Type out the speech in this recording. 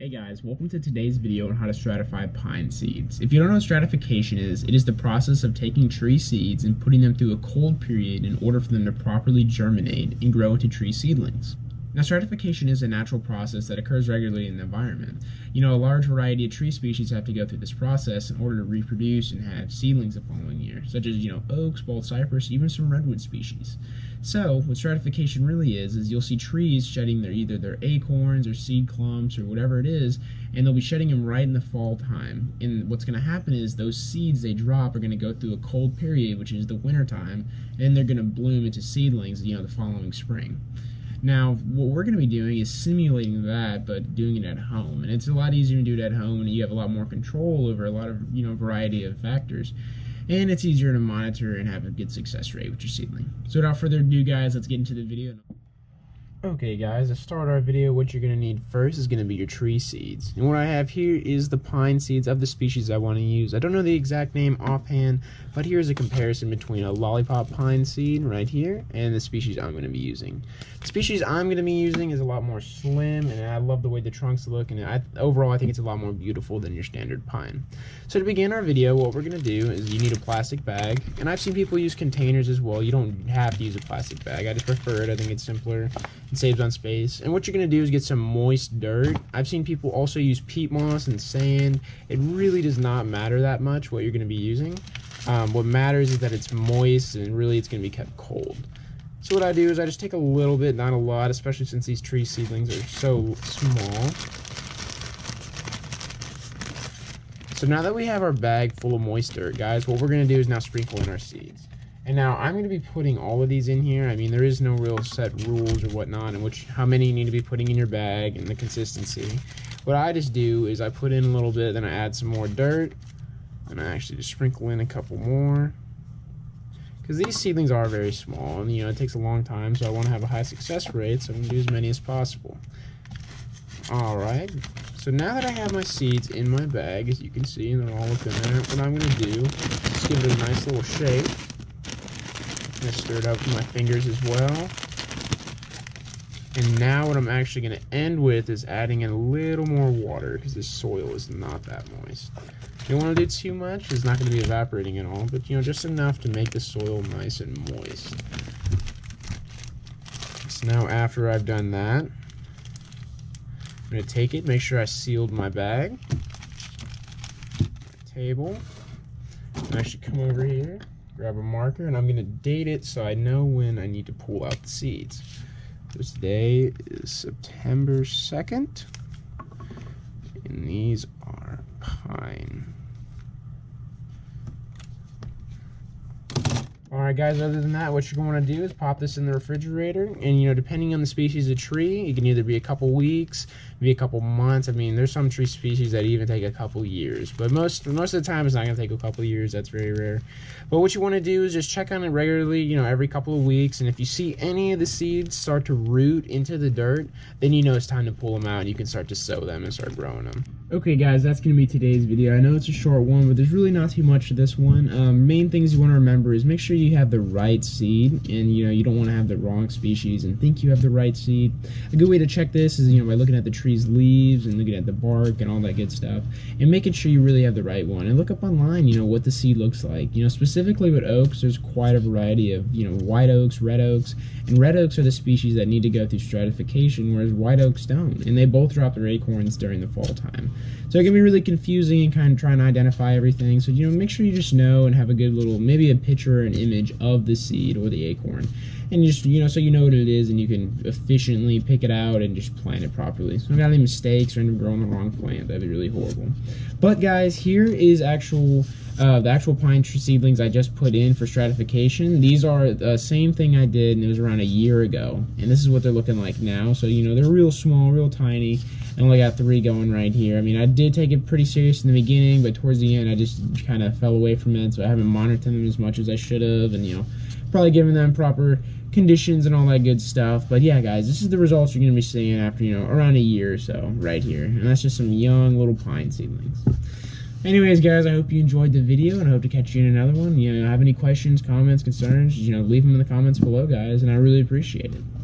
Hey guys, welcome to today's video on how to stratify pine seeds. If you don't know what stratification is, it is the process of taking tree seeds and putting them through a cold period in order for them to properly germinate and grow into tree seedlings. Now, stratification is a natural process that occurs regularly in the environment. You know, a large variety of tree species have to go through this process in order to reproduce and have seedlings the following year, such as, oaks, bald cypress, even some redwood species. So, what stratification really is you'll see trees shedding either their acorns or seed clumps or whatever it is, and they'll be shedding them right in the fall time. And what's going to happen is those seeds they drop are going to go through a cold period, which is the winter time, and they're going to bloom into seedlings, the following spring. Now, what we're going to be doing is simulating that, but doing it at home. And it's a lot easier to do it at home, and you have a lot more control over a lot of, variety of factors. And it's easier to monitor and have a good success rate with your seedling. So without further ado, guys, let's get into the video. Okay, guys, to start our video, what you're going to need first is going to be your tree seeds. And what I have here is the pine seeds of the species I want to use. I don't know the exact name offhand, but here's a comparison between a lollipop pine seed right here and the species I'm going to be using. The species I'm going to be using is a lot more slim, and I love the way the trunks look, and overall I think it's a lot more beautiful than your standard pine. So to begin our video, what we're going to do is you need a plastic bag, and I've seen people use containers as well. You don't have to use a plastic bag. I just prefer it. I think it's simpler. Saves on space. And what you're going to do is get some moist dirt. I've seen people also use peat moss and sand. It really does not matter that much what you're going to be using. What matters is that it's moist, and really it's going to be kept cold. So what I do is I just take a little bit, not a lot, especially since these tree seedlings are so small. So now that we have our bag full of moist dirt, guys, what we're going to do is now sprinkle in our seeds. And now I'm going to be putting all of these in here. I mean, there is no real set rules or whatnot in how many you need to be putting in your bag and the consistency. What I just do is I put in a little bit, then I add some more dirt, and I actually just sprinkle in a couple more. Because these seedlings are very small, and it takes a long time, so I want to have a high success rate, so I'm going to do as many as possible. Alright, so now that I have my seeds in my bag, as you can see, and they're all up in there, what I'm going to do is give it a nice little shake. I'm going to stir it up with my fingers as well. And now what I'm actually going to end with is adding in a little more water, because this soil is not that moist. You don't want to do too much. It's not going to be evaporating at all, but just enough to make the soil nice and moist. So now after I've done that, I'm going to take it, make sure I sealed my bag, my table, and I should come over here. Grab a marker, and I'm going to date it so I know when I need to pull out the seeds. So today is September 2nd, and these are pine. Alright guys, other than that, what you're going to do is pop this in the refrigerator, and depending on the species of tree, it can either be a couple weeks, be a couple months. I mean, there's some tree species that even take a couple years, but most of the time it's not going to take a couple years. That's very rare. But what you want to do is just check on it regularly, every couple of weeks, and if you see any of the seeds start to root into the dirt, then it's time to pull them out, and you can start to sow them and start growing them. Okay guys, that's going to be today's video. I know it's a short one, but there's really not too much to this one. Main things you want to remember is make sure you have the right seed, and you don't want to have the wrong species and think you have the right seed. A good way to check this is by looking at the tree's leaves and looking at the bark and all that good stuff, and making sure you really have the right one. And look up online what the seed looks like. Specifically with oaks, there's quite a variety of white oaks, red oaks, and red oaks are the species that need to go through stratification, whereas white oaks don't, and they both drop their acorns during the fall time. So it can be really confusing and kind of trying to identify everything. So make sure you just know and have a good little, maybe a picture or an image of the seed or the acorn, and just so you know what it is, and you can efficiently pick it out and just plant it properly. So not any mistakes or end up growing the wrong plant. That'd be really horrible. But guys, here is the actual pine tree seedlings I just put in for stratification. These are the same thing I did, and it was around a year ago, and this is what they're looking like now. So they're real small, real tiny. I only got 3 going right here. I mean, I did take it pretty serious in the beginning, but towards the end I just kind of fell away from it, so I haven't monitored them as much as I should have, and probably giving them proper conditions and all that good stuff. But yeah guys, this is the results you're going to be seeing after around a year or so right here, and that's just some young little pine seedlings. Anyways guys, I hope you enjoyed the video, and I hope to catch you in another one. Have any questions, comments, concerns, leave them in the comments below guys, and I really appreciate it.